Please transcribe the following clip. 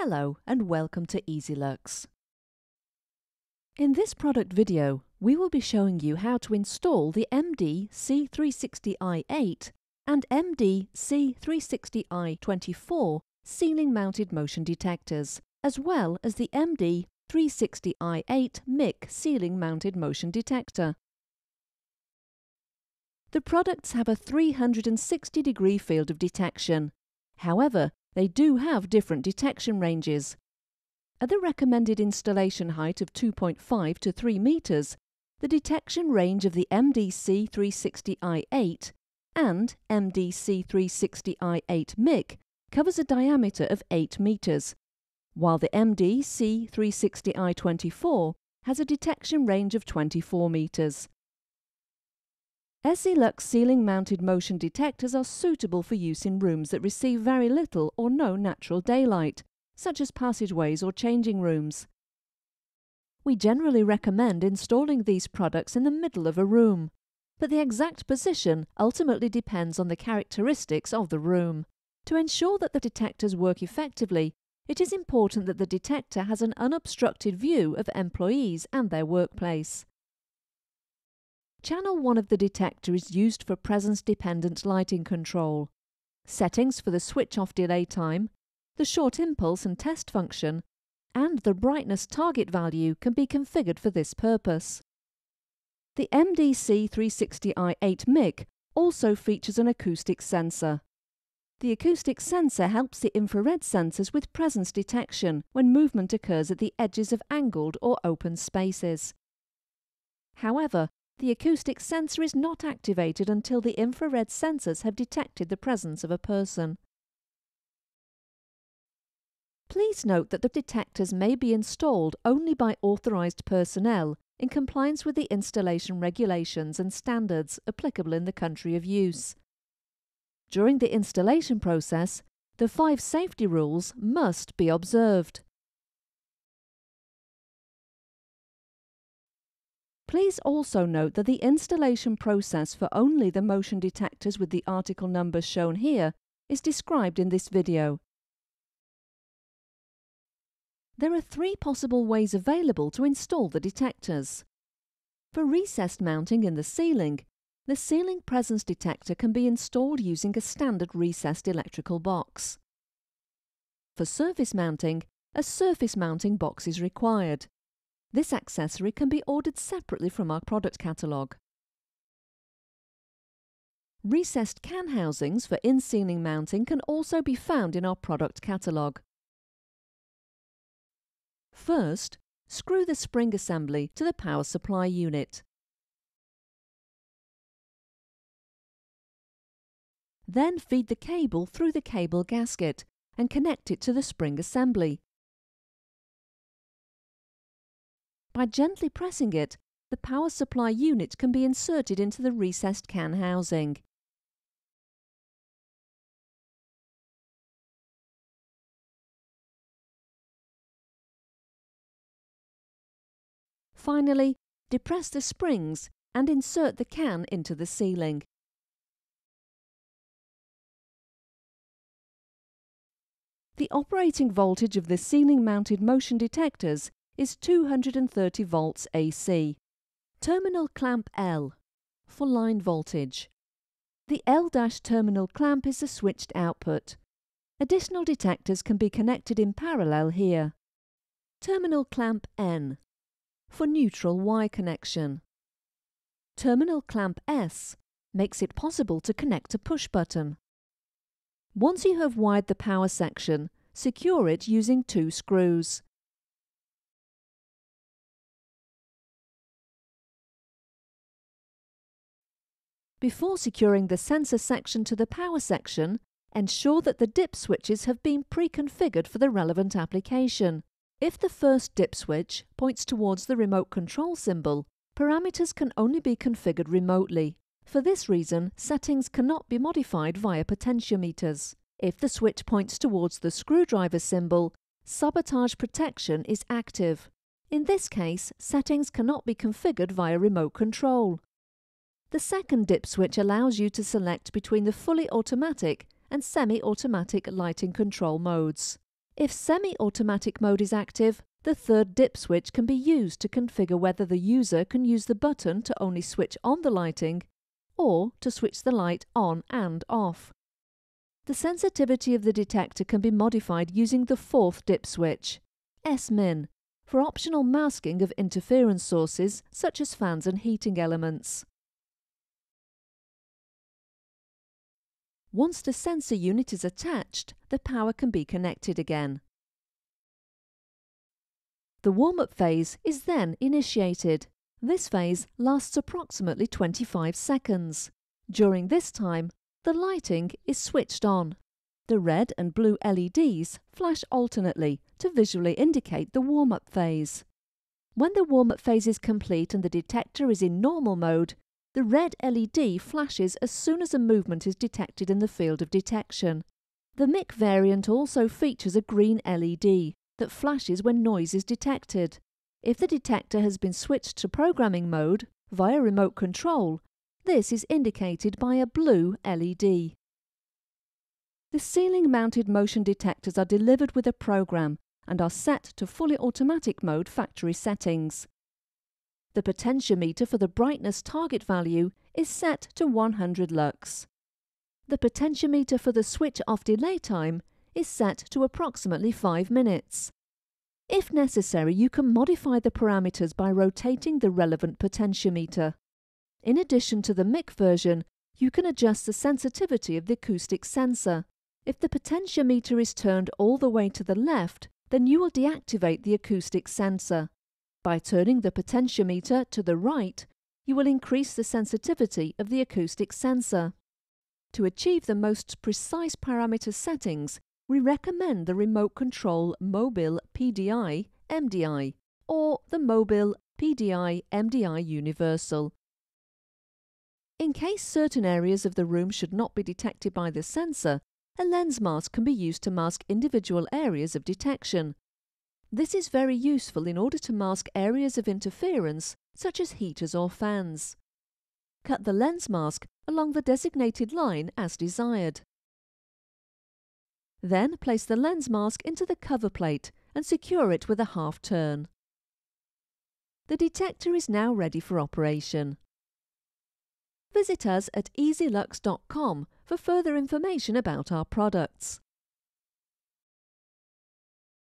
Hello and welcome to ESYLUX. In this product video, we will be showing you how to install the MD C360i/8 and MD C360i/24 ceiling-mounted motion detectors, as well as the MD 360i/8 MIC ceiling-mounted motion detector. The products have a 360-degree field of detection. However, they do have different detection ranges. At the recommended installation height of 2.5 to 3 meters, the detection range of the MD-C 360i/8 and MD-C 360i/8 MIC covers a diameter of 8 meters, while the MD-C 360i/24 has a detection range of 24 meters. ESYLUX ceiling-mounted motion detectors are suitable for use in rooms that receive very little or no natural daylight, such as passageways or changing rooms. We generally recommend installing these products in the middle of a room, but the exact position ultimately depends on the characteristics of the room. To ensure that the detectors work effectively, it is important that the detector has an unobstructed view of employees and their workplace. Channel 1 of the detector is used for presence-dependent lighting control. Settings for the switch-off delay time, the short impulse and test function, and the brightness target value can be configured for this purpose. The MD-C 360i/8 MIC also features an acoustic sensor. The acoustic sensor helps the infrared sensors with presence detection when movement occurs at the edges of angled or open spaces. However, the acoustic sensor is not activated until the infrared sensors have detected the presence of a person. Please note that the detectors may be installed only by authorised personnel in compliance with the installation regulations and standards applicable in the country of use. During the installation process, the 5 safety rules must be observed. Please also note that the installation process for only the motion detectors with the article numbers shown here is described in this video. There are 3 possible ways available to install the detectors. For recessed mounting in the ceiling presence detector can be installed using a standard recessed electrical box. For surface mounting, a surface mounting box is required. This accessory can be ordered separately from our product catalogue. Recessed can housings for in-ceiling mounting can also be found in our product catalogue. First, screw the spring assembly to the power supply unit. Then feed the cable through the cable gasket and connect it to the spring assembly. By gently pressing it, the power supply unit can be inserted into the recessed can housing. Finally, depress the springs and insert the can into the ceiling. The operating voltage of the ceiling-mounted motion detectors is 230 volts AC. Terminal clamp L for line voltage. The L- terminal clamp is the switched output. Additional detectors can be connected in parallel here. Terminal clamp N for neutral wire connection. Terminal clamp S makes it possible to connect a push button. Once you have wired the power section, secure it using 2 screws. Before securing the sensor section to the power section, ensure that the DIP switches have been pre-configured for the relevant application. If the first DIP switch points towards the remote control symbol, parameters can only be configured remotely. For this reason, settings cannot be modified via potentiometers. If the switch points towards the screwdriver symbol, sabotage protection is active. In this case, settings cannot be configured via remote control. The second DIP switch allows you to select between the fully automatic and semi-automatic lighting control modes. If semi-automatic mode is active, the third DIP switch can be used to configure whether the user can use the button to only switch on the lighting or to switch the light on and off. The sensitivity of the detector can be modified using the fourth DIP switch, S-min, for optional masking of interference sources such as fans and heating elements. Once the sensor unit is attached, the power can be connected again. The warm-up phase is then initiated. This phase lasts approximately 25 seconds. During this time, the lighting is switched on. The red and blue LEDs flash alternately to visually indicate the warm-up phase. When the warm-up phase is complete and the detector is in normal mode, the red LED flashes as soon as a movement is detected in the field of detection. The MIC variant also features a green LED that flashes when noise is detected. If the detector has been switched to programming mode via remote control, this is indicated by a blue LED. The ceiling-mounted motion detectors are delivered with a program and are set to fully automatic mode factory settings. The potentiometer for the brightness target value is set to 100 lux. The potentiometer for the switch-off delay time is set to approximately 5 minutes. If necessary, you can modify the parameters by rotating the relevant potentiometer. In addition to the MIC version, you can adjust the sensitivity of the acoustic sensor. If the potentiometer is turned all the way to the left, then you will deactivate the acoustic sensor. By turning the potentiometer to the right, you will increase the sensitivity of the acoustic sensor. To achieve the most precise parameter settings, we recommend the remote control Mobile PDI MDI or the Mobile PDI MDI Universal. In case certain areas of the room should not be detected by the sensor, a lens mask can be used to mask individual areas of detection. This is very useful in order to mask areas of interference such as heaters or fans. Cut the lens mask along the designated line as desired. Then place the lens mask into the cover plate and secure it with a half turn. The detector is now ready for operation. Visit us at ESYLUX.com for further information about our products.